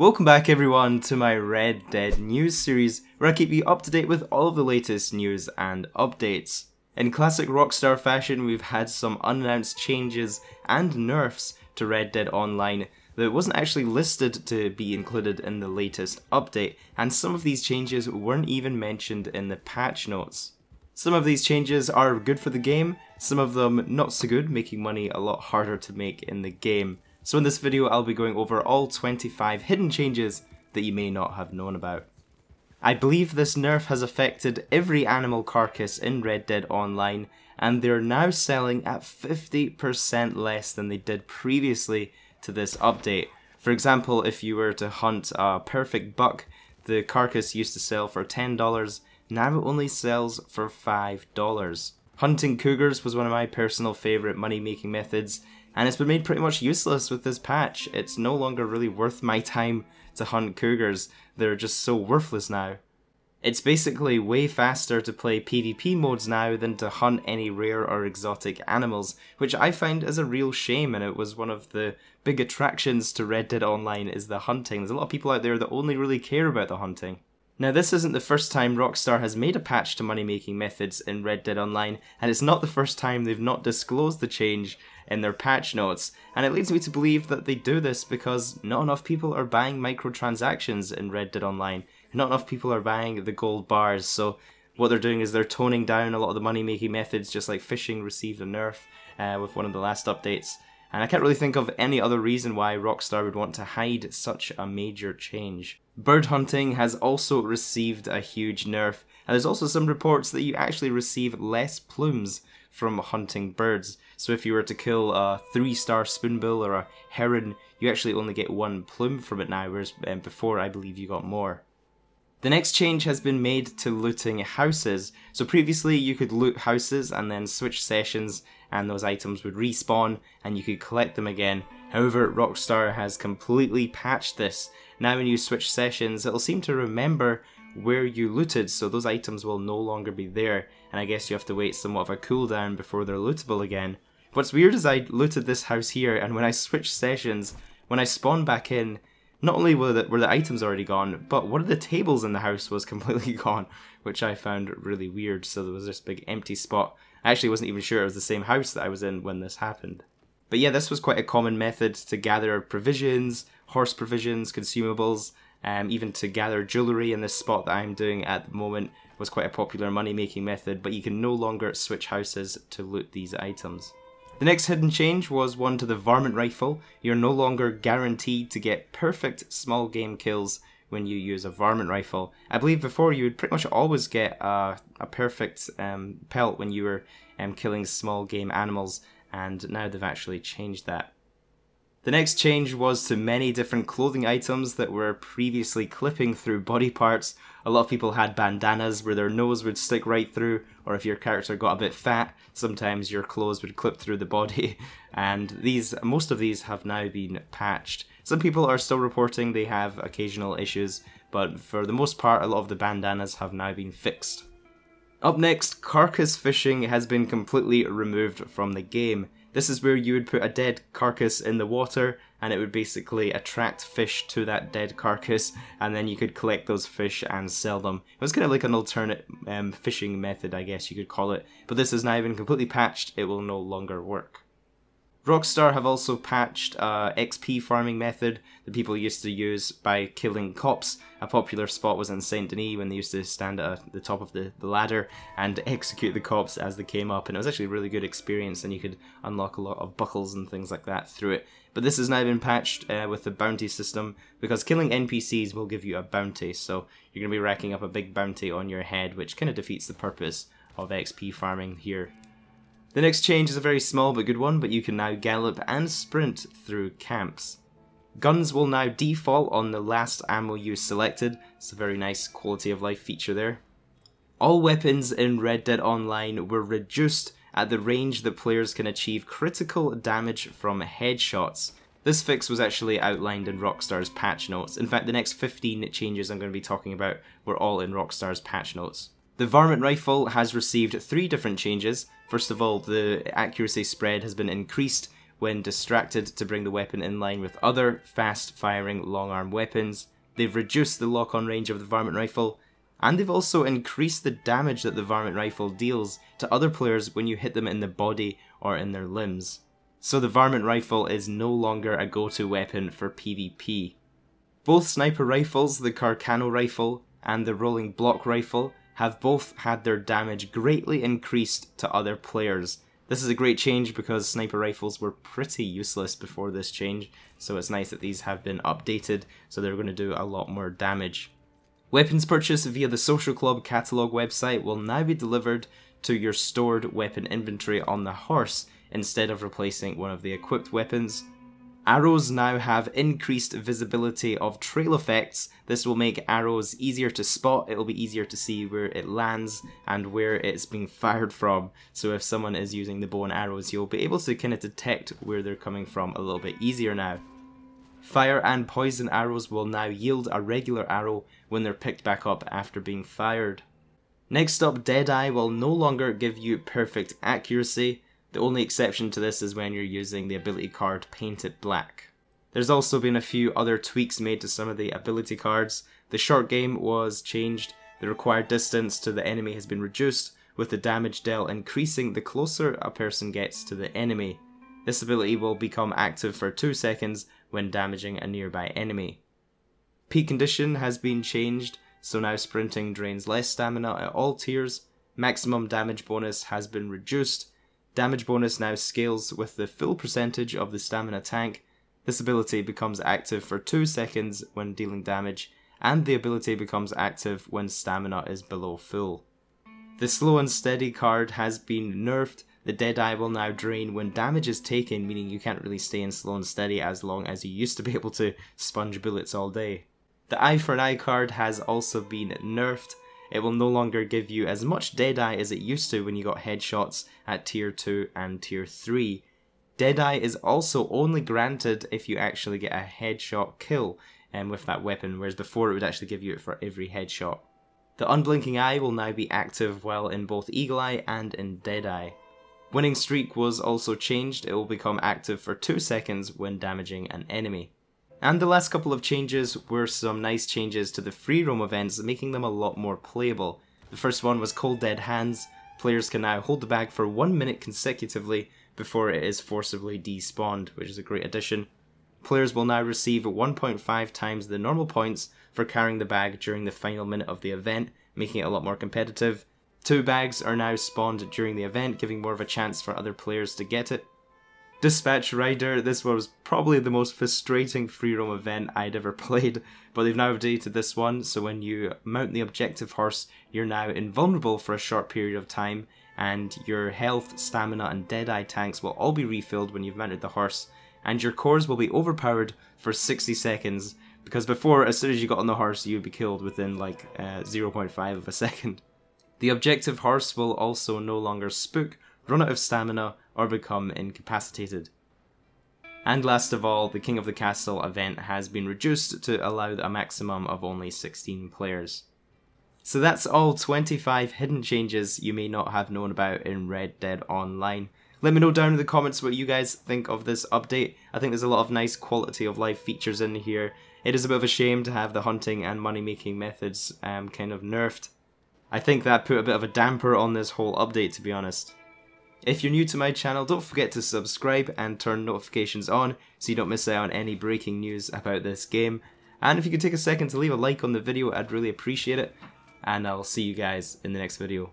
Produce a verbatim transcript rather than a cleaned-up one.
Welcome back everyone to my Red Dead news series where I keep you up to date with all of the latest news and updates. In classic Rockstar fashion, we've had some unannounced changes and nerfs to Red Dead Online that wasn't actually listed to be included in the latest update, and some of these changes weren't even mentioned in the patch notes. Some of these changes are good for the game, some of them not so good, making money a lot harder to make in the game. So in this video I'll be going over all twenty-five hidden changes that you may not have known about. I believe this nerf has affected every animal carcass in Red Dead Online, and they're now selling at fifty percent less than they did previously to this update. For example, if you were to hunt a perfect buck, the carcass used to sell for ten dollars, now it only sells for five dollars. Hunting cougars was one of my personal favourite money-making methods, and it's been made pretty much useless with this patch. It's no longer really worth my time to hunt cougars, they're just so worthless now. It's basically way faster to play PvP modes now than to hunt any rare or exotic animals, which I find is a real shame, and it was one of the big attractions to Red Dead Online is the hunting. There's a lot of people out there that only really care about the hunting. Now, this isn't the first time Rockstar has made a patch to money-making methods in Red Dead Online, and it's not the first time they've not disclosed the change in their patch notes, and it leads me to believe that they do this because not enough people are buying microtransactions in Red Dead Online, not enough people are buying the gold bars, so what they're doing is they're toning down a lot of the money-making methods, just like fishing received a nerf uh, with one of the last updates, and I can't really think of any other reason why Rockstar would want to hide such a major change. Bird hunting has also received a huge nerf, and there's also some reports that you actually receive less plumes from hunting birds. So if you were to kill a three star spoonbill or a heron, you actually only get one plume from it now, whereas before I believe you got more. The next change has been made to looting houses. So previously you could loot houses and then switch sessions and those items would respawn and you could collect them again. However, Rockstar has completely patched this. Now when you switch sessions, it'll seem to remember where you looted, so those items will no longer be there, and I guess you have to wait somewhat of a cooldown before they're lootable again. What's weird is I looted this house here, and when I switch sessions, when I spawn back in, not only were the, were the items already gone, but one of the tables in the house was completely gone, which I found really weird, so there was this big empty spot. I actually wasn't even sure it was the same house that I was in when this happened. But yeah, this was quite a common method to gather provisions, horse provisions, consumables, um, even to gather jewellery in this spot that I'm doing at the moment was quite a popular money-making method, but you can no longer switch houses to loot these items. The next hidden change was one to the Varmint Rifle. You're no longer guaranteed to get perfect small game kills when you use a Varmint Rifle. I believe before you would pretty much always get a, a perfect um, pelt when you were um, killing small game animals, and now they've actually changed that. The next change was to many different clothing items that were previously clipping through body parts. A lot of people had bandanas where their nose would stick right through, or if your character got a bit fat, sometimes your clothes would clip through the body, and these, most of these have now been patched. Some people are still reporting they have occasional issues, but for the most part a lot of the bandanas have now been fixed. Up next, carcass fishing has been completely removed from the game. This is where you would put a dead carcass in the water and it would basically attract fish to that dead carcass, and then you could collect those fish and sell them. It was kind of like an alternate um, fishing method, I guess you could call it, but this has now been completely patched, it will no longer work. Rockstar have also patched uh, X P farming method that people used to use by killing cops. A popular spot was in Saint Denis when they used to stand at the top of the, the ladder and execute the cops as they came up, and it was actually a really good experience and you could unlock a lot of buckles and things like that through it. But this has now been patched uh, with the bounty system, because killing N P Cs will give you a bounty, so you're going to be racking up a big bounty on your head, which kind of defeats the purpose of X P farming here. The next change is a very small but good one, but you can now gallop and sprint through camps. Guns will now default on the last ammo you selected. It's a very nice quality of life feature there. All weapons in Red Dead Online were reduced at the range that players can achieve critical damage from headshots. This fix was actually outlined in Rockstar's patch notes. In fact, the next fifteen changes I'm going to be talking about were all in Rockstar's patch notes. The Varmint Rifle has received three different changes. First of all, the accuracy spread has been increased when distracted to bring the weapon in line with other fast-firing long-arm weapons. They've reduced the lock-on range of the Varmint Rifle, and they've also increased the damage that the Varmint Rifle deals to other players when you hit them in the body or in their limbs. So the Varmint Rifle is no longer a go-to weapon for PvP. Both sniper rifles, the Carcano Rifle and the Rolling Block Rifle, have both had their damage greatly increased to other players. This is a great change because sniper rifles were pretty useless before this change, so it's nice that these have been updated, so they're going to do a lot more damage. Weapons purchased via the Social Club catalogue website will now be delivered to your stored weapon inventory on the horse instead of replacing one of the equipped weapons. Arrows now have increased visibility of trail effects. This will make arrows easier to spot, it'll be easier to see where it lands and where it's being fired from. So if someone is using the bow and arrows, you'll be able to kind of detect where they're coming from a little bit easier now. Fire and poison arrows will now yield a regular arrow when they're picked back up after being fired. Next up, Deadeye will no longer give you perfect accuracy. The only exception to this is when you're using the ability card Paint It Black. There's also been a few other tweaks made to some of the ability cards. The short game was changed, the required distance to the enemy has been reduced, with the damage dealt increasing the closer a person gets to the enemy. This ability will become active for two seconds when damaging a nearby enemy. Peak condition has been changed, so now sprinting drains less stamina at all tiers. Maximum damage bonus has been reduced. Damage bonus now scales with the full percentage of the stamina tank. This ability becomes active for two seconds when dealing damage, and the ability becomes active when stamina is below full. The slow and steady card has been nerfed. The Deadeye will now drain when damage is taken, meaning you can't really stay in slow and steady as long as you used to be able to sponge bullets all day. The Eye for an Eye card has also been nerfed. It will no longer give you as much Deadeye as it used to when you got headshots at tier two and tier three. Deadeye is also only granted if you actually get a headshot kill um, with that weapon, whereas before it would actually give you it for every headshot. The Unblinking Eye will now be active while in both Eagle Eye and in Deadeye. Winning Streak was also changed. It will become active for two seconds when damaging an enemy. And the last couple of changes were some nice changes to the free roam events, making them a lot more playable. The first one was Cold Dead Hands. Players can now hold the bag for one minute consecutively before it is forcibly despawned, which is a great addition. Players will now receive one point five times the normal points for carrying the bag during the final minute of the event, making it a lot more competitive. Two bags are now spawned during the event, giving more of a chance for other players to get it. Dispatch Rider, this was probably the most frustrating free roam event I'd ever played, but they've now updated this one, so when you mount the objective horse, you're now invulnerable for a short period of time, and your health, stamina and Deadeye tanks will all be refilled when you've mounted the horse, and your cores will be overpowered for sixty seconds, because before, as soon as you got on the horse, you'd be killed within like uh, zero point five of a second. The objective horse will also no longer spook, run out of stamina, or become incapacitated. And last of all, the King of the Castle event has been reduced to allow a maximum of only sixteen players. So that's all twenty-five hidden changes you may not have known about in Red Dead Online. Let me know down in the comments what you guys think of this update. I think there's a lot of nice quality of life features in here. It is a bit of a shame to have the hunting and money making methods um, kind of nerfed. I think that put a bit of a damper on this whole update, to be honest. If you're new to my channel, don't forget to subscribe and turn notifications on so you don't miss out on any breaking news about this game. And if you could take a second to leave a like on the video, I'd really appreciate it. And I'll see you guys in the next video.